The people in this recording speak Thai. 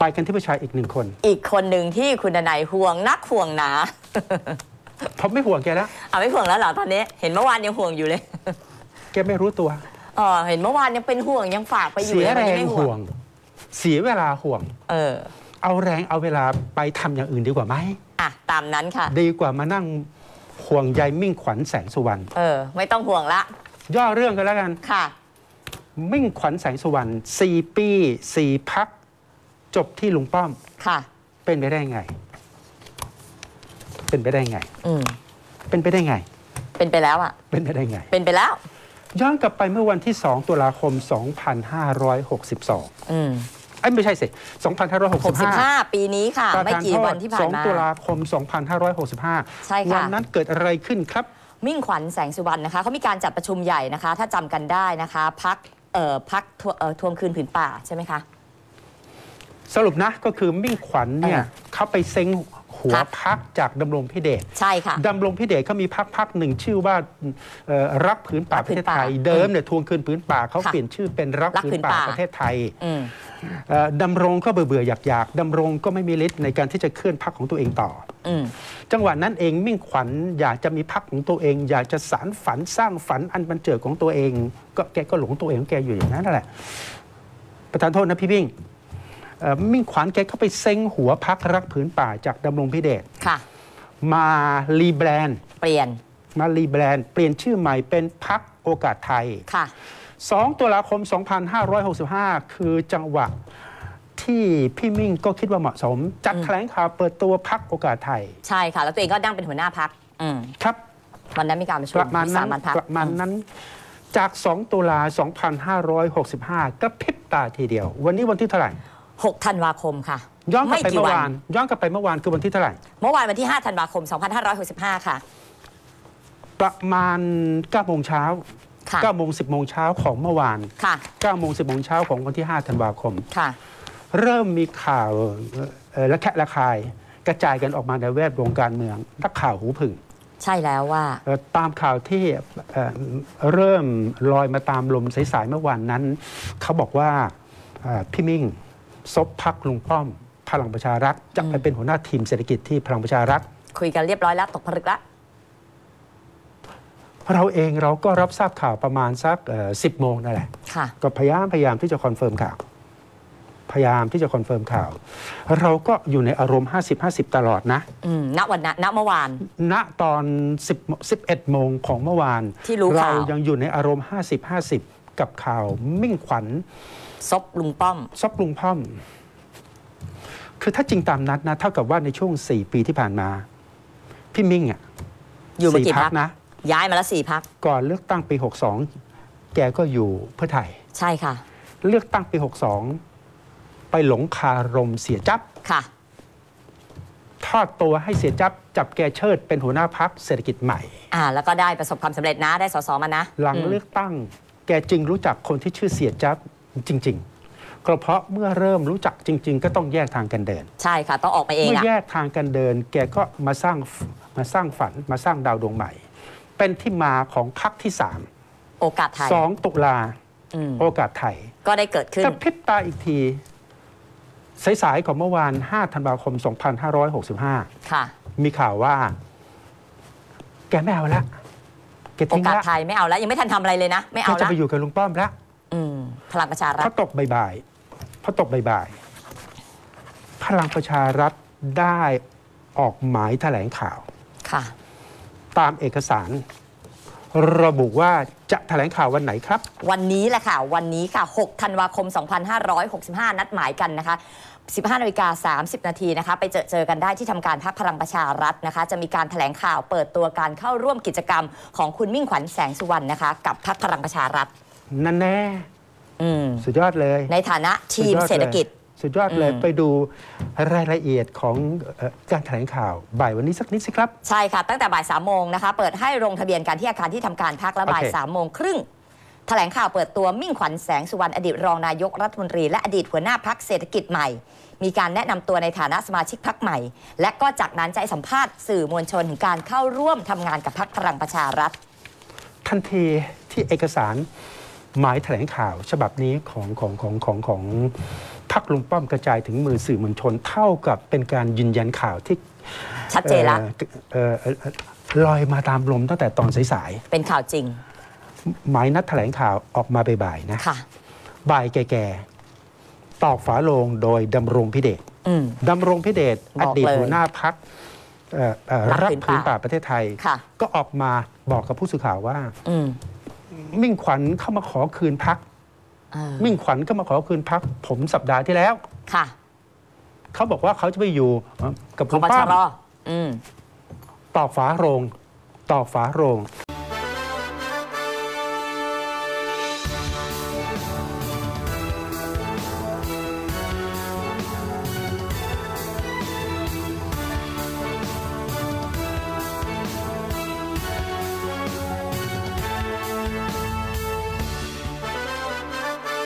ไปกันที่ผู้ชายอีกหนึ่งคนนึงที่คุณดนัยห่วงนักห่วงหนาผมไม่ห่วงแกแล้วไม่ห่วงแล้วเหรอตอนนี้เห็นเมื่อวานยังห่วงอยู่เลยแกไม่รู้ตัวเห็นเมื่อวานยังเป็นห่วงยังฝากไปอยู่เสียแรงห่วงเสียเวลาห่วงเอาแรงเอาเวลาไปทำอย่างอื่นดีกว่าไหมตามนั้นค่ะดีกว่ามานั่งห่วงใยมิ่งขวัญแสงสุวรรณไม่ต้องห่วงละย่อเรื่องกันแล้วกันค่ะมิ่งขวัญแสงสุวรรณ4 ปี 4 พรรคจบที่ลุงป้อมค่ะเป็นไปได้ไงเป็นไปได้ไงเป็นไปแล้วเป็นไปได้ไงเป็นไปแล้วย้อนกลับไปเมื่อวันที่2 ตุลาคม 2562ไม่ใช่สิ2565ปีนี้ค่ะไม่กี่วันที่ผ่านมา2 ตุลาคม 2565ใช่ค่ะวันนั้นเกิดอะไรขึ้นครับมิ่งขวัญแสงสุวรรณนะคะเขามีการจัดประชุมใหญ่นะคะถ้าจำกันได้นะคะพรรคทวงคืนผืนป่าใช่ไหมคะสรุปนะก็คือมิ่งขวัญเนี่ยเขาไปเซ็งหัวพรรคจากดำรงพิเดชใช่ค่ะดำรงพิเดชเขามีพรรคหนึ่งชื่อว่ารักผืนป่าประเทศไทยเดิมเนี่ยทวงคืนผืนป่าเขาเปลี่ยนชื่อเป็นรักผืนป่าประเทศไทยดำรงก็เบื่อๆอยากๆดำรงก็ไม่มีฤทธิ์ในการที่จะเคลื่อนพรรคของตัวเองต่อจังหวะนั้นเองมิ่งขวัญอยากจะมีพรรคของตัวเองอยากจะสานฝันสร้างฝันอันบันเจิดของตัวเองก็แกก็หลงตัวเองแกอยู่อย่างนั้นแหละประธานโทษนะพี่มิ่งขวัญแกเข้าไปเซ้งหัวพรรครักผืนป่าจากดำรงพิเดชมารีแบรนด์เปลี่ยนชื่อใหม่เป็นพรรคโอกาสไทย2 ตุลาคม 2565คือจังหวะที่พี่มิ่งก็คิดว่าเหมาะสมจัดแถลงข่าวเปิดตัวพรรคโอกาสไทยใช่ค่ะแล้วตัวเองก็นั่งเป็นหัวหน้าพรรคครับวันนั้นมีการประชุมวิสามัญพรรคประมาณนั้นจาก 2 ตุลา 2565ก็พริบตาทีเดียววันนี้วันที่เท่าไหร่6 ธันวาคมค่ะย้อนกลับไปเมื่อวานคือวันที่เท่าไหร่เมื่อวานวันที่5 ธันวาคม 2565ค่ะประมาณ9 โมงเช้า9 โมง 10 โมงเช้าของเมื่อวาน9 โมง 10 โมงเช้าของวันที่5 ธันวาคมค่ะเริ่มมีข่าวระแคะระคายกระจายกันออกมาในแวดวงการเมืองนักข่าวหูผึ่งใช่แล้วว่าตามข่าวที่เริ่มลอยมาตามลมสายๆเมื่อวานนั้นเขาบอกว่าพี่มิ่งซบพรรคลุงป้อมพลังประชารัฐจะไปเป็นหัวหน้าทีมเศรษฐกิจที่พลังประชารัฐคุยกันเรียบร้อยแล้วตกผลึกละเราเองเราก็รับทราบข่าวประมาณสัก10 โมงนั่นแหละก็พยายามที่จะคอนเฟิร์มข่าวเราก็อยู่ในอารมณ์50-50ตลอดนะณวันณเมื่อวานณตอน11 โมงของเมื่อวานเรายังอยู่ในอารมณ์50-50กับข่าวมิ่งขวัญซบลุงป้อมคือถ้าจริงตามนัดนะเท่ากับว่าในช่วง4 ปีที่ผ่านมาพี่มิ่งอยู่มากี่พรรคนะย้ายมาแล้ว4 พรรคก่อนเลือกตั้งปี62แกก็อยู่เพื่อไทยใช่ค่ะเลือกตั้งปี62ไปหลงคารมเสียจับค่ะทอดตัวให้เสียจับจับแกเชิดเป็นหัวหน้าพรรคเศรษฐกิจใหม่แล้วก็ได้ประสบความสำเร็จนะได้ส.ส.มานะหลังเลือกตั้งแกจึงรู้จักคนที่ชื่อเสียจับจริงๆก็เพราะเมื่อเริ่มรู้จักจริงๆก็ต้องแยกทางกันเดินใช่ค่ะต้องออกไปเองเมื่อแยกทางกันเดินแกก็มาสร้างฝันมาสร้างดาวดวงใหม่เป็นที่มาของพรรคที่3โอกาสไทย2 ตุลาโอกาสไทยก็ได้เกิดขึ้นกระพริบตาอีกทีสายๆของเมื่อวาน5 ธันวาคม 2565ค่ะมีข่าวว่าแกไม่เอาละแกทิ้งละโอกาสไทยไม่เอาละยังไม่ทันทำอะไรเลยนะไม่เอาละจะไปอยู่กับลุงป้อมละพลังประชารัฐพลังประชารัฐได้ออกหมายแถลงข่าวค่ะตามเอกสารระบุว่าจะแถลงข่าววันไหนครับวันนี้แหละค่ะ6 ธันวาคม 2565นัดหมายกันนะคะ15:30 น.นะคะไปเจอกันได้ที่ทำการพรรคพลังประชารัฐนะคะจะมีการแถลงข่าวเปิดตัวการเข้าร่วมกิจกรรมของคุณมิ่งขวัญแสงสุวรรณนะคะกับพรรคพลังประชารัฐนั่นแน่สุดยอดเลยในฐานะทีมเศรษฐกิจสุดยอดเลยไปดูรายละเอียดของการแถลงข่าวบ่ายวันนี้สักนิดสิครับใช่ค่ะตั้งแต่บ่าย 3 โมงนะคะเปิดให้ลงทะเบียนกันที่อาคารที่ทำการพรรคและบ่าย 3 โมงครึ่งแถลงข่าวเปิดตัวมิ่งขวัญแสงสุวรรณอดีตรองนายกรัฐมนตรีและอดีตหัวหน้าพรรคเศรษฐกิจใหม่มีการแนะนำตัวในฐานะสมาชิกพรรคใหม่และก็จากนั้นจะสัมภาษณ์สื่อมวลชนถึงการเข้าร่วมทำงานกับพรรคพลังประชารัฐทันทีที่เอกสารหมายแถลงข่าวฉบับนี้ของ พรรคลุงป้อมกระจายถึงมือสื่อมวลชนเท่ากับเป็นการยืนยันข่าวที่ชัดเจนละลอยมาตามลมตั้งแต่ตอนสายๆเป็นข่าวจริงหมายนัดแถลงข่าวออกมาบ่ายๆนะบ่ายแก่ๆตอกฝาโลงโดยดำรงพิเดชดำรงพิเดชอดีตหัวหน้าพรรครักผืนป่าประเทศไทยก็ออกมาบอกกับผู้สื่อข่าวว่ามิ่งขวัญเข้ามาขอคืนพรรคมิ่งขวัญเข้ามาขอคืนพรรคผมสัปดาห์ที่แล้วค่ะเขาบอกว่าเขาจะไปอยู่กับลุงป้อมตอกฝาโรง